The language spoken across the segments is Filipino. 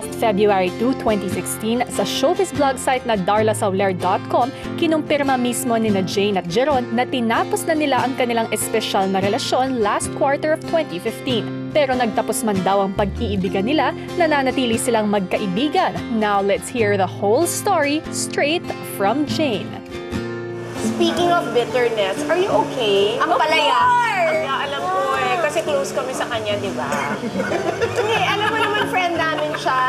Last February 2, 2016, sa showbiz blog site na darlasawler.com, kinumpirma mismo ni na Jane at Jeron na tinapos na nila ang kanilang espesyal na relasyon last quarter of 2015. Pero nagtapos man daw ang pag-iibigan nila, nananatili silang magkaibigan. Now let's hear the whole story straight from Jane. Speaking of bitterness, are you okay? Ang palaya. Alam ko eh, kasi close kami sa kanya, di ba? Hindi, alam mo naman friend namin siya.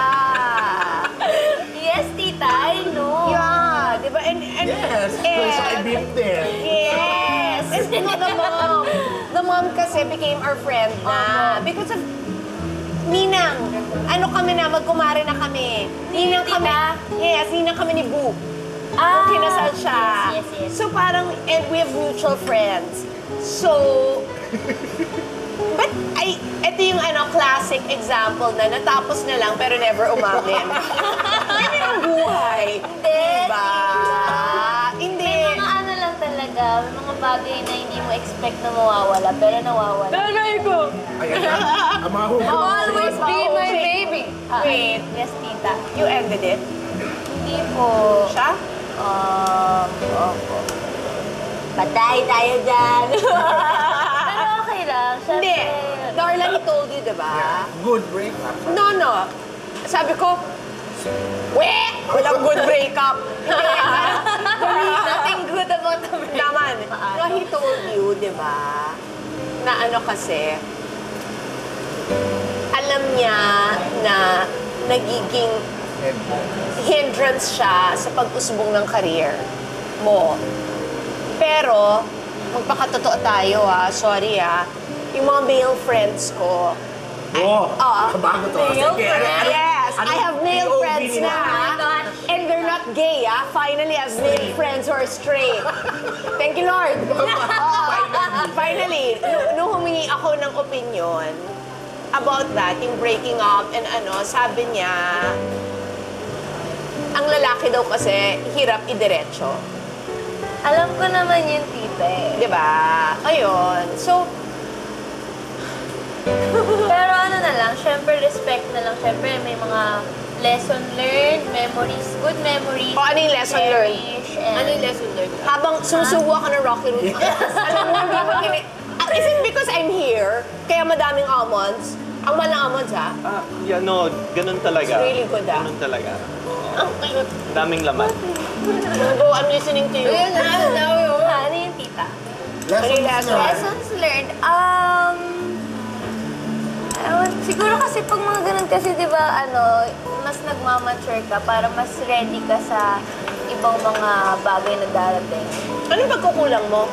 Yes, tita, I know. Yeah, di ba? Yes, close sa ibig din. Yes. It's not the mom. The mom kasi became our friend na. Because of Ninang. Ano kami na, magkumare na kami. Ninang kami. Yes, Ninang kami ni Boo. Kinasal siya. Yes. So parang, and we have mutual friends. So, but ito yung classic example na natapos na lang pero never umamin. Hindi ang buhay. Hindi. Diba? Hindi. May mga lang talaga, may mga bagay na hindi mo expect na mawawala pero nawawala. Nanay ko! Always be my baby. Wait. Yes, tita. You ended it? Hindi po. Siya? Opo. Patay tayo dyan. Pero okay lang. Hindi. Darla, he told you, diba? Good breakup. No. Sabi ko, weh! Walang good breakup. Nothing good about the breakup. Naman. No, he told you, diba? Na kasi, alam niya na nagiging hindrance siya sa pag-usbong ng career mo. Pero, magpakatotoo tayo sorry yung mga male friends ko. Bago to. Male friends? Yes, I have male friends na. And they're not gay Finally, I have male friends who are straight. Thank you, Lord. Finally, nung humingi ako ng opinion about that, yung breaking up and sabi niya, ang lalaki daw kasi, hirap idiretso. Alam ko naman yun, tita. Diba? Ayun. So, pero na lang, syempre respect na lang. Syempre may mga lesson learned, memories, good memories. Ano yung lesson learned? Ano yung lesson learned? Habang susubo ako ng Rocky Roots. Alam mo, hindi mo kini... Is it because I'm here, kaya madaming almonds? Ang mahal ng almonds, yeah, no. Ganun talaga. It's really good, Ganun talaga. Daming laman. Oh, I'm listening to you. Ayun, ano yung tita? Lessons learned. Siguro kasi pag mga ganun kasi, di ba, mas nagmamature ka para mas ready ka sa ibang mga bagay na darating. Ano yung pagkukulang mo?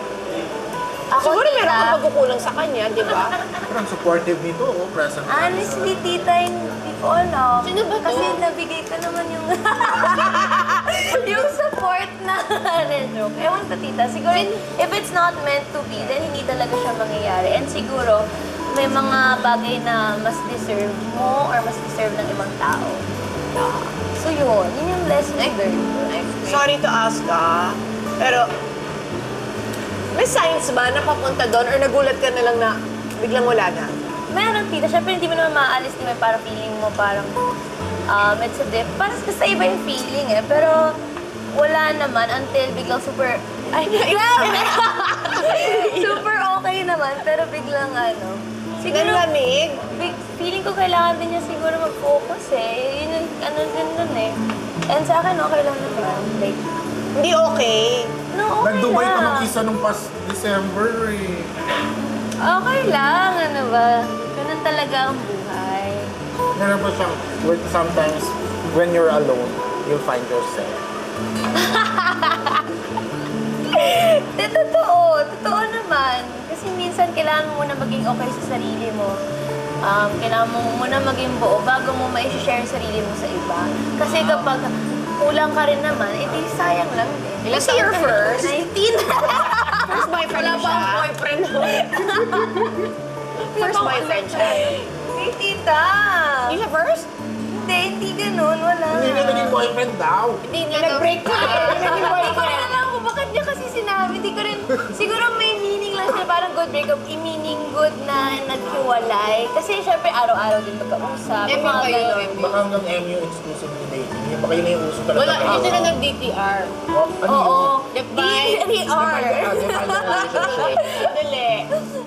Siguro meron kang pagkukulang sa kanya, di ba? Parang supportive nito, present. Honestly, tita, hindi ko alam. Sino ba ito? Kasi nabigay ko naman yung... yung support na... Ewan ko, tita. Siguro, if it's not meant to be, then hindi talaga siya mangyayari. And siguro, may mga bagay na mas deserve mo or mas deserve ng ibang tao. So yun, yun yung lesson learned. Sorry to ask, pero... May signs ba na papunta doon or nagulat ka na lang na biglang wala na? Meron, tita. Siyempre, hindi mo naman maaalis din may parang feeling mo parang it's a dip. Parang basta iba yung feeling Pero wala naman until biglang super... Ay, grabe! Super okay naman, pero biglang Siguro... Nalamig? Feeling ko kailangan din niya siguro mag-focus Yun yung And sa akin, okay lang naman. Like, hindi okay. No, okay lang. Nag-Dubai pa mag-isa nung past December Okay lang, Ganun talaga ang buhay. Meron pa siyang, sometimes, when you're alone, you'll find yourself. Totoo naman. Kasi minsan kailangan mo muna maging okay sa sarili mo. Kailangan mo muna maging buo bago mo ma-share sarili mo sa iba. Kasi kapag... Kulang ka rin naman, hindi sayang lang din. Kasi your first? 19. First boyfriend siya. Wala pa ang boyfriend mo. First boyfriend siya. Hey, tita! Yung siya first? Hindi, hindi ganun. Wala. Hindi niya naging boyfriend daw. Hindi niya nag-break ka. Hindi niya naging boyfriend. Alam ko, bakit niya kasi sinabi? Siguro may meaning lang siya. Parang good breakup, i-meaning good na naghiwalay. Kasi syempre, araw-araw din magkausap. MU kayo, MU. Baka hanggang MU exclusive na dating. Baka yun na yung uso talaga. Wala, hindi na nag-DTR. Oo. DTR. Dali.